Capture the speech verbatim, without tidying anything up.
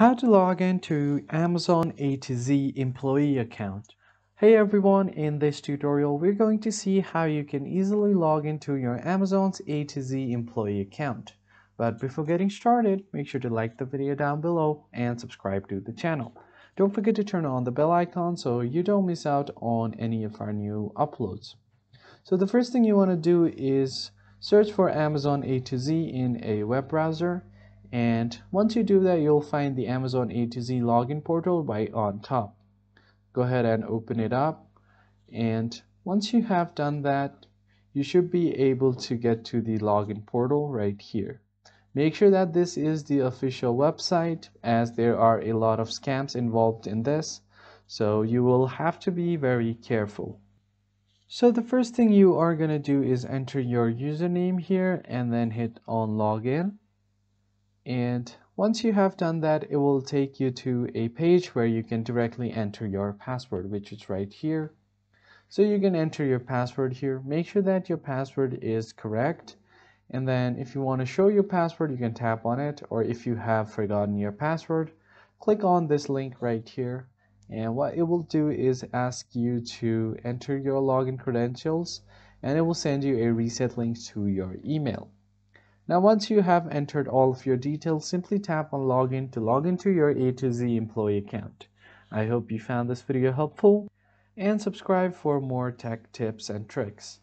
How to log into Amazon A to Z employee account. Hey everyone, in this tutorial we're going to see how you can easily log into your Amazon's A to Z employee account. But before getting started, make sure to like the video down below and subscribe to the channel. Don't forget to turn on the bell icon so you don't miss out on any of our new uploads. So the first thing you want to do is search for Amazon A to Z in a web browser. And once you do that, you'll find the Amazon A to Z login portal right on top. Go ahead and open it up. And once you have done that, you should be able to get to the login portal right here. Make sure that this is the official website, as there are a lot of scams involved in this. So you will have to be very careful. So the first thing you are going to do is enter your username here and then hit on login. And once you have done that, it will take you to a page where you can directly enter your password, which is right here. So you can enter your password here. Make sure that your password is correct. And then if you want to show your password, you can tap on it. Or if you have forgotten your password, click on this link right here. And what it will do is ask you to enter your login credentials, and it will send you a reset link to your email. Now, once you have entered all of your details, simply tap on login to log into your A to Z employee account. I hope you found this video helpful, and subscribe for more tech tips and tricks.